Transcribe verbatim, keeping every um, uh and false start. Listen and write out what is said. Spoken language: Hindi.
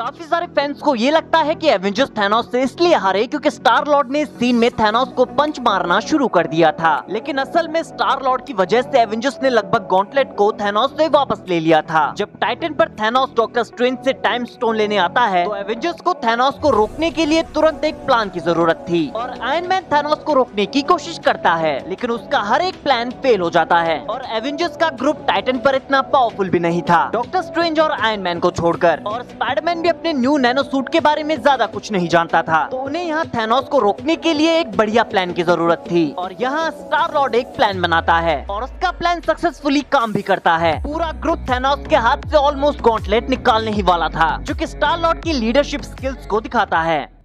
काफी सारे फैंस को ये लगता है कि एवेंजर्स थैनोस से इसलिए हारे क्योंकि स्टार लॉर्ड ने सीन में थैनोस को पंच मारना शुरू कर दिया था, लेकिन असल में स्टार लॉर्ड की वजह से एवेंजर्स ने लगभग गॉन्टलेट को थैनोस से वापस ले लिया था। जब टाइटन पर थैनोस डॉक्टर स्ट्रेंज से टाइम स्टोन लेने आता है तो एवेंजर्स को थैनोस को रोकने के लिए तुरंत एक प्लान की जरूरत थी और आयरन मैन थैनोस को रोकने की कोशिश करता है, लेकिन उसका हर एक प्लान फेल हो जाता है और एवेंजर्स का ग्रुप टाइटन पर इतना पावरफुल भी नहीं था, डॉक्टर स्ट्रेंज और आयरन मैन को छोड़कर। और स्पाइडरमैन अपने न्यू नैनो सूट के बारे में ज्यादा कुछ नहीं जानता था, तो उन्हें यहाँ थैनोस को रोकने के लिए एक बढ़िया प्लान की जरूरत थी। और यहाँ स्टार लॉर्ड एक प्लान बनाता है और उसका प्लान सक्सेसफुली काम भी करता है। पूरा ग्रुप थैनोस के हाथ से ऑलमोस्ट गॉन्टलेट निकालने ही वाला था, जो कि स्टार लॉर्ड की लीडरशिप स्किल्स को दिखाता है।